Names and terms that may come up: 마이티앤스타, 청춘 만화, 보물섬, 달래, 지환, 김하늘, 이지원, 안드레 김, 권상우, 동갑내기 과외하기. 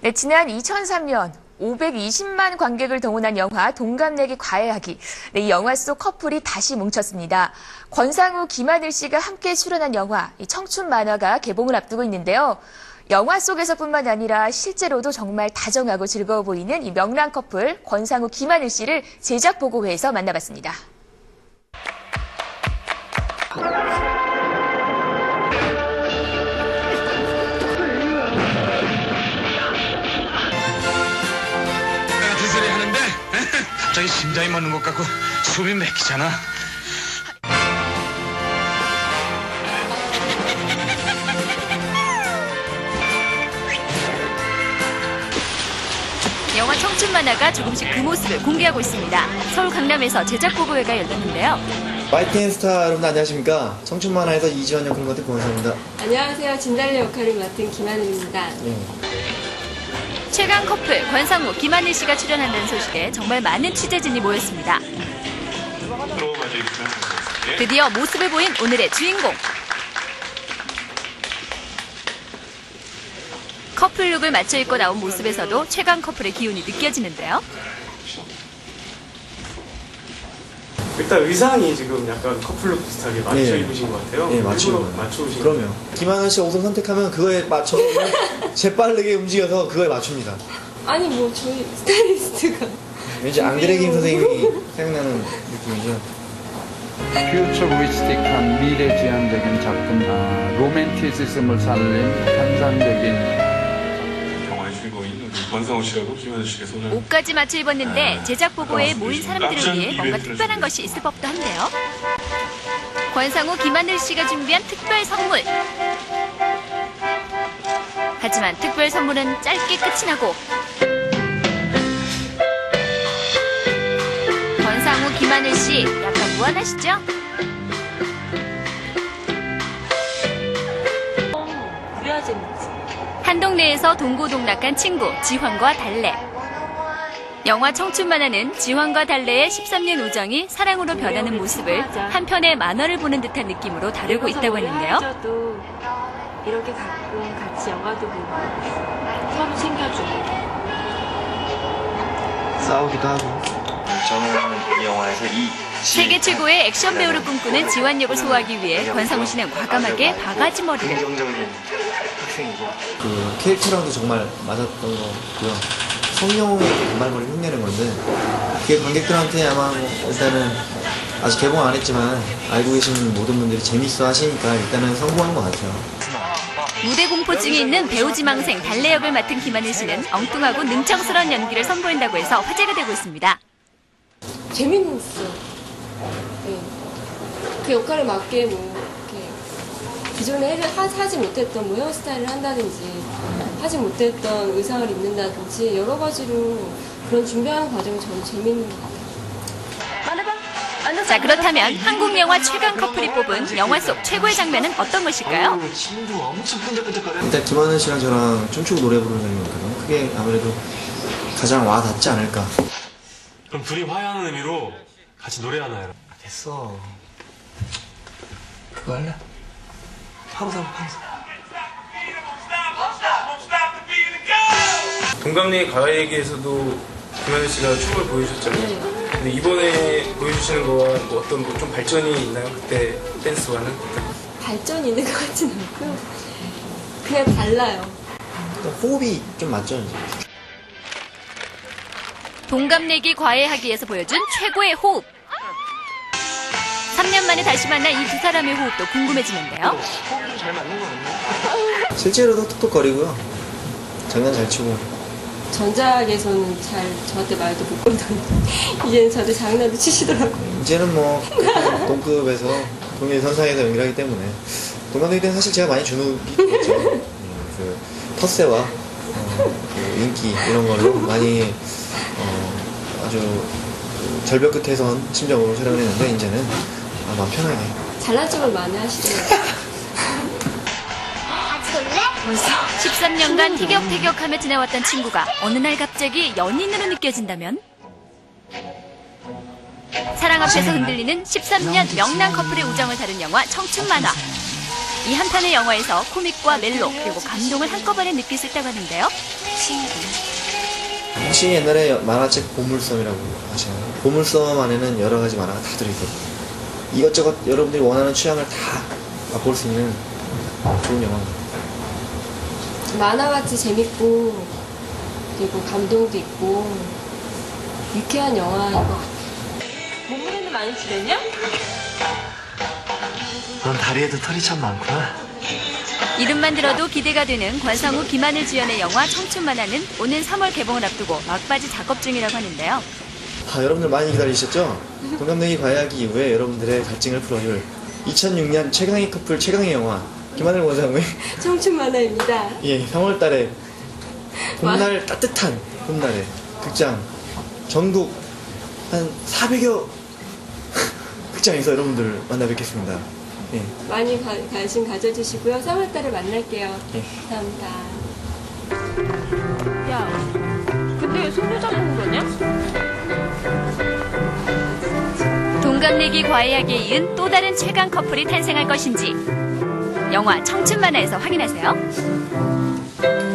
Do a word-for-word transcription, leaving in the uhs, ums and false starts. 네, 지난 이천삼 년 오백이십만 관객을 동원한 영화 동갑내기 과외하기. 네, 이 영화 속 커플이 다시 뭉쳤습니다. 권상우, 김하늘 씨가 함께 출연한 영화 이 청춘 만화가 개봉을 앞두고 있는데요. 영화 속에서뿐만 아니라 실제로도 정말 다정하고 즐거워 보이는 이 명랑 커플 권상우, 김하늘 씨를 제작 보고회에서 만나봤습니다. 저희 심장이 멎는 것 같고 숨이 막히잖아. 영화 청춘 만화가 조금씩 그 모습을 공개하고 있습니다. 서울 강남에서 제작 보고회가 열렸는데요. 마이티앤스타 여러분 안녕하십니까? 청춘 만화에서 이지원 역할을 맡은 권상우입니다. 안녕하세요. 진달래 역할을 맡은 김하늘입니다. 네. 최강 커플 권상우, 김하늘 씨가 출연한다는 소식에 정말 많은 취재진이 모였습니다. 드디어 모습을 보인 오늘의 주인공. 커플룩을 맞춰 입고 나온 모습에서도 최강 커플의 기운이 느껴지는데요. 일단 의상이 지금 약간 커플룩 비슷하게 맞춰 네. 입으신 것 같아요. 네, 맞추고 맞추신. 그럼요. 김하늘 씨 옷을 선택하면 그거에 맞춰 재빠르게 움직여서 그거에 맞춥니다. 아니 뭐 저희 스타일리스트가 왠지 안드레 김 선생님이 생각나는 느낌이죠. 퓨처리스틱한 미래 지향적인 작품, 아, 로맨티시즘을 살린 환상적인. 권상우 씨하고 김하늘 씨가 손을 옷까지 맞춰 입었는데 제작 보고에 모인 사람들을 위해 뭔가 특별한 것이 있을 법도 한데요. 권상우, 김하늘 씨가 준비한 특별 선물. 하지만 특별 선물은 짧게 끝이 나고 권상우, 김하늘 씨 약간 무안하시죠? 그래야지. 한동네에서 동고동락한 친구 지환과 달래. 영화 청춘 만화는 지환과 달래의 십삼 년 우정이 사랑으로 변하는 모습을 한편의 만화를 보는 듯한 느낌으로 다루고 있다고 하는데요. 이렇게 가끔 같이 영화도 보고 서로 챙겨주고 싸우기도 하고. 저는 이 영화에서 이 세계 최고의 액션 배우를 꿈꾸는 지환 역을 소화하기 위해 권상우 씨는 과감하게 바가지 머리를. 그 캐릭터랑도 정말 맞았던 거고요. 성룡의 단발머리 흉내는 건데 그게 관객들한테 아마 일단은 아직 개봉 안 했지만 알고 계시는 모든 분들이 재밌어 하시니까 일단은 성공한 것 같아요. 무대 공포증이 있는 배우 지망생 달래 역을 맡은 김하늘 씨는 엉뚱하고 능청스러운 연기를 선보인다고 해서 화제가 되고 있습니다. 재밌었어요. 네. 그 역할에 맞게 뭐 기존에 하지 못했던 뭐 헤어스타일을 한다든지 하지 못했던 의상을 입는다든지 여러 가지로 그런 준비하는 과정이 저는 재미있는 것 같아요. 자, 그렇다면 한국 영화 최강 커플이 뽑은 영화 속 최고의 장면은 어떤 것일까요? 일단 김하늘 씨랑 저랑 춤추고 노래 부르는 장면이거든요. 그게 아무래도 가장 와 닿지 않을까. 그럼 둘이 화해하는 의미로 같이 노래하나요? 됐어. 그거 할래? 파로사, 파로사. 동갑내기 과외하기에서도 김하늘 씨가 춤을 보여주셨잖아요. 근데 이번에 보여주시는 거와 뭐 어떤 뭐 좀 발전이 있나요? 그때 댄스와는? 발전이 있는 것 같진 않고요. 그냥 달라요. 호흡이 좀 맞죠? 이제. 동갑내기 과외하기에서 보여준 최고의 호흡. 삼 년 만에 다시 만난 이 두 사람의 호흡도 궁금해지는데요. 잘 맞는 거 같네. 실제로도 톡톡거리고요. 장난 잘 치고. 전작에서는 잘 저한테 말도 못 걸던데 이제는 저한테 장난도 치시더라고요. 이제는 뭐 동급에서 동일 선상에서 연기를 하기 때문에 동갑내기 때는 사실 제가 많이 주눅이겠죠. 그 텃세와 어, 그 인기 이런 걸로 많이 어, 아주 절벽 끝에선 심정으로 촬영을 했는데 이제는 아, 나 편하게. 잘난 척을 많이 하시죠. 십삼 년간 티격태격하며 지내왔던 친구가 어느 날 갑자기 연인으로 느껴진다면? 사랑 앞에서 흔들리는 십삼 년 명랑 커플의 우정을 다룬 영화 청춘 만화. 이 한 판의 영화에서 코믹과 멜로 그리고 감동을 한꺼번에 느낄 수 있다고 하는데요. 신기해. 혹시 옛날에 만화책 보물섬이라고 아시나요? 보물섬 안에는 여러 가지 만화가 다 들어있거든요. 이것저것 여러분들이 원하는 취향을 다 맛볼 수 있는 좋은 영화입니다. 만화같이 재밌고 그리고 감동도 있고 유쾌한 영화인 것 같아요. 몸무게는 많이 줄였냐? 넌 다리에도 털이 참 많구나. 이름만 들어도 기대가 되는 권상우, 김하늘 주연의 영화 청춘 만화는 오는 삼월 개봉을 앞두고 막바지 작업 중이라고 하는데요. 아, 여러분들 많이 기다리셨죠? 동갑내기 과외하기 이후에 여러분들의 갈증을 풀어줄 이천육 년 최강의 커플 최강의 영화 김하늘 권상우의 청춘 만화입니다. 예, 삼월 달에 봄날 따뜻한 봄날에 극장 전국 한 사백여 극장에서 여러분들 만나 뵙겠습니다. 예. 많이 가, 관심 가져주시고요. 삼월 달에 만날게요. 예. 감사합니다. 야, 근데 손도 잡는 거냐? 동갑내기 과외하기에 이은 또 다른 최강 커플이 탄생할 것인지 영화 청춘 만화에서 확인하세요.